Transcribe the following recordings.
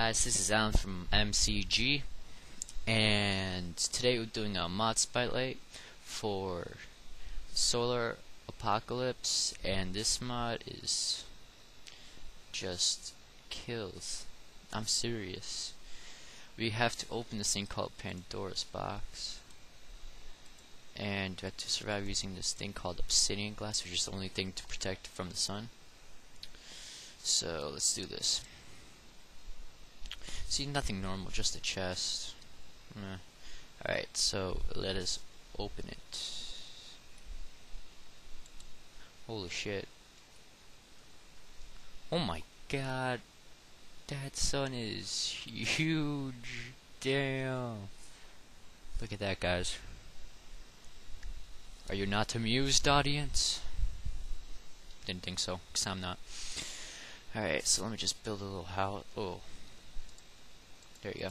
guys, this is Alan from MCG, and today we're doing a mod spotlight for Solar Apocalypse, and this mod is just kills. I'm serious. We have to open this thing called Pandora's box, and we have to survive using this thing called Obsidian Glass, which is the only thing to protect from the sun. So let's do this. See, nothing normal, just a chest. Alright, so let us open it. Holy shit. Oh my god. That sun is huge. Damn. Look at that, guys. Are you not amused, audience? Didn't think so, because I'm not. Alright, so let me just build a little house. Oh. There you go.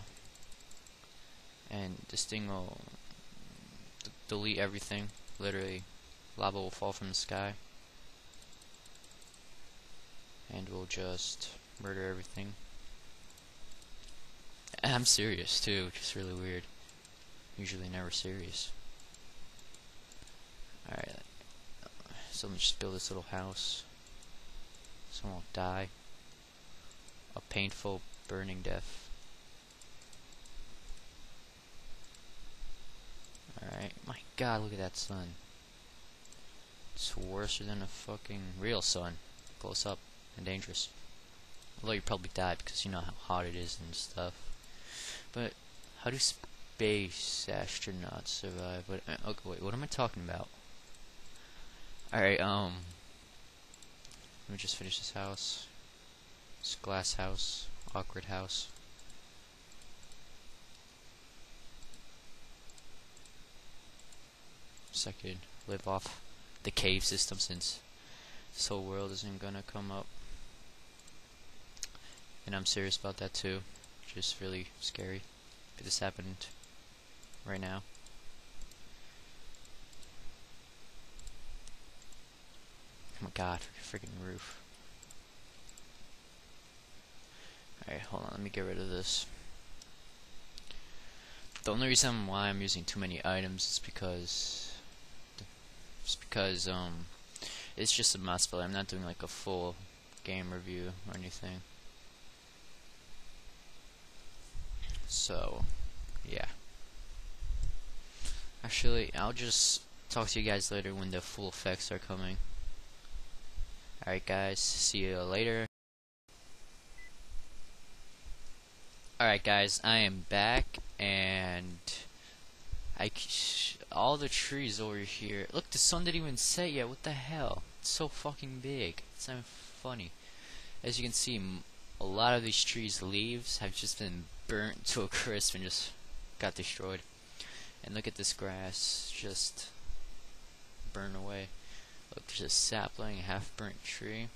And this thing will delete everything. Literally, lava will fall from the sky. And we'll just murder everything. I'm serious too, which is really weird. Usually never serious. Alright, so let me just build this little house. Someone will die. A painful, burning death. Alright, my god, look at that sun. It's worse than a fucking real sun. Close up and dangerous. Although you probably die because you know how hot it is and stuff. But how do space astronauts survive? But okay, wait, what am I talking about? Alright, let me just finish this house. This glass house, awkward house. I could live off the cave system since this whole world isn't gonna come up, and I'm serious about that too, which is really scary. But this happened right now. Oh my god, freaking roof. Alright, hold on, let me get rid of this. The only reason why I'm using too many items is because it's just a mod spotlight. I'm not doing like a full game review or anything. So yeah. Actually, I'll just talk to you guys later when the full effects are coming. Alright guys, see you later. Alright guys, I am back, and all the trees over here. Look, the sun didn't even set yet. What the hell? It's so fucking big. It's not even funny. As you can see, a lot of these trees' leaves have just been burnt to a crisp and just got destroyed. And look at this grass, just burned away. Look, there's a sapling, a half-burnt tree.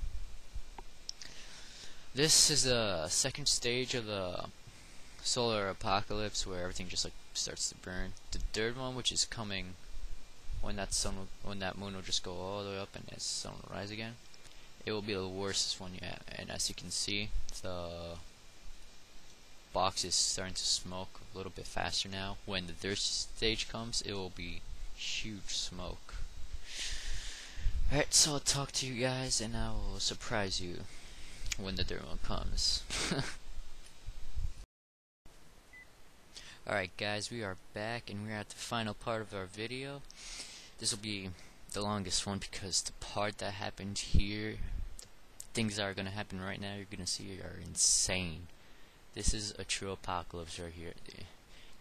This is the second stage of the Solar Apocalypse, where everything just like starts to burn. The third one, which is coming when that moon will just go all the way up and the sun will rise again. It will be the worst one yet, and as you can see, the box is starting to smoke a little bit faster now. When the third stage comes, it will be huge smoke. Alright, so I'll talk to you guys, and I will surprise you when the third one comes. Alright guys, we are back, and we're at the final part of our video. This will be the longest one because the part that happened here, things that are going to happen right now, you're going to see are insane. This is a true apocalypse right here.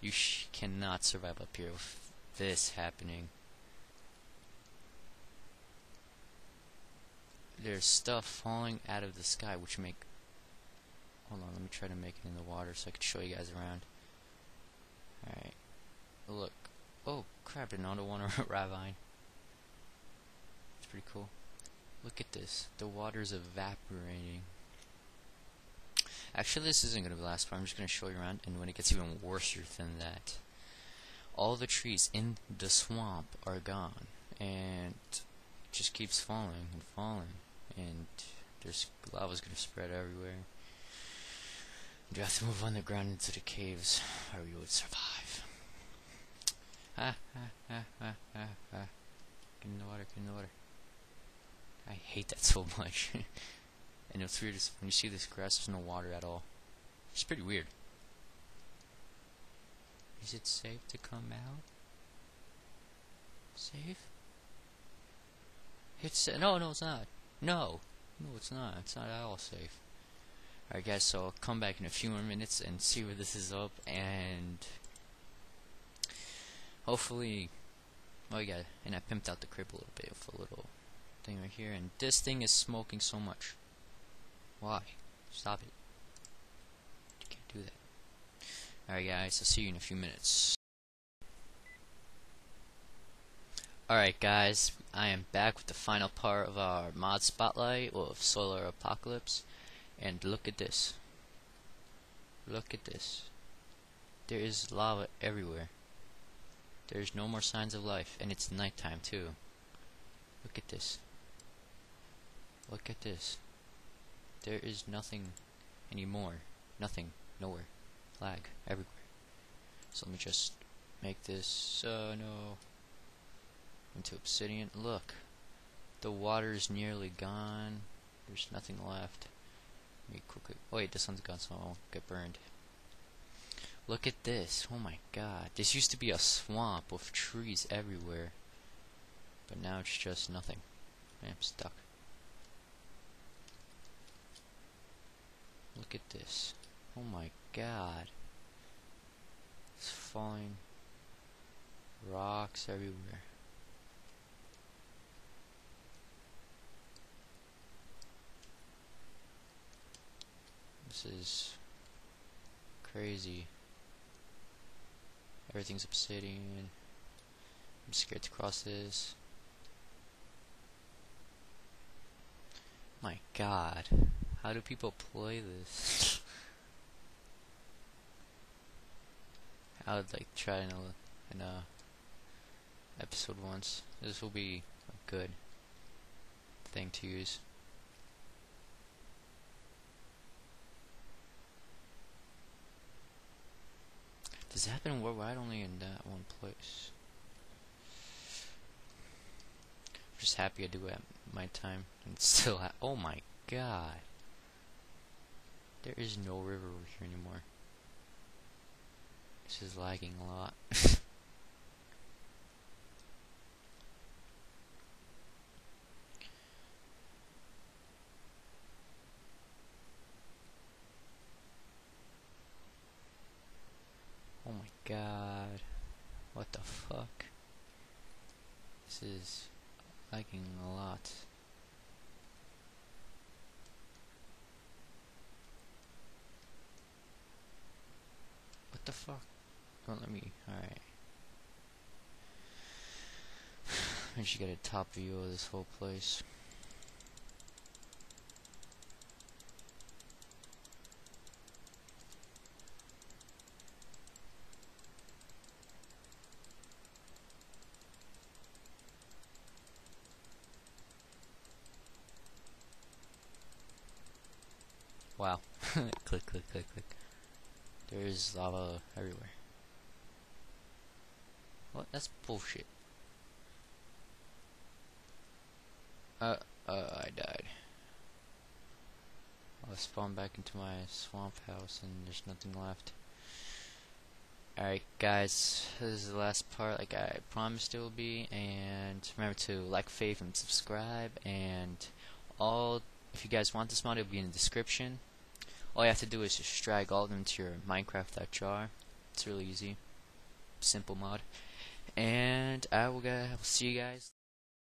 You cannot survive up here with this happening. There's stuff falling out of the sky, which make... Hold on, let me try to make it in the water so I can show you guys around. Alright, look. Oh crap, another one, or ravine. It's pretty cool. Look at this. The water's evaporating. Actually, this isn't going to be the last part. I'm just going to show you around, and when it gets even worse than that. All the trees in the swamp are gone, and it just keeps falling and falling, and there's lava's going to spread everywhere. You have to move underground into the caves, or you would survive. Get in the water, get in the water. I hate that so much. And it's weird when you see this grass, there's no water at all. It's pretty weird. Is it safe to come out? Safe? It's no, it's not. No, it's not. It's not at all safe. Alright, guys. So I'll come back in a few more minutes and see where this is up, and hopefully, well, yeah. And I pimped out the crib a little bit with a little thing right here, and this thing is smoking so much. Why? Stop it. You can't do that. Alright, guys. I'll see you in a few minutes. Alright guys, I am back with the final part of our mod spotlight of Solar Apocalypse, and look at this. Look at this. There is lava everywhere. There's no more signs of life, and it's nighttime too. Look at this. Look at this. There is nothing anymore. Nothing. Nowhere. Lag. Everywhere. So let me just make this, no... into obsidian. Look, the water is nearly gone. There's nothing left. Let me quickly. Wait, this one's gone, so I won't get burned. Look at this. Oh my God! This used to be a swamp with trees everywhere, but now it's just nothing. I'm stuck. Look at this. Oh my God! It's falling. Rocks everywhere. This is crazy. Everything's obsidian. I'm scared to cross this. My God, how do people play this? I would like try in a episode once. This will be a good thing to use. Does it happen worldwide only in that one place? I'm just happy I do it at my time. And it's still oh my God. There is no river over here anymore. This is lagging a lot. God, what the fuck? This is lagging a lot. What the fuck? Don't let me. Alright. I should get a top view of this whole place. Wow. Click, click, click, click. There is lava everywhere. What? That's bullshit. I died. I spawned back into my swamp house and there's nothing left. Alright guys, this is the last part like I promised it will be, and remember to like, fave, and subscribe, and all, if you guys want this mod, it'll be in the description. All you have to do is just drag all of them to your Minecraft.jar. It's really easy. Simple mod. And I will see you guys.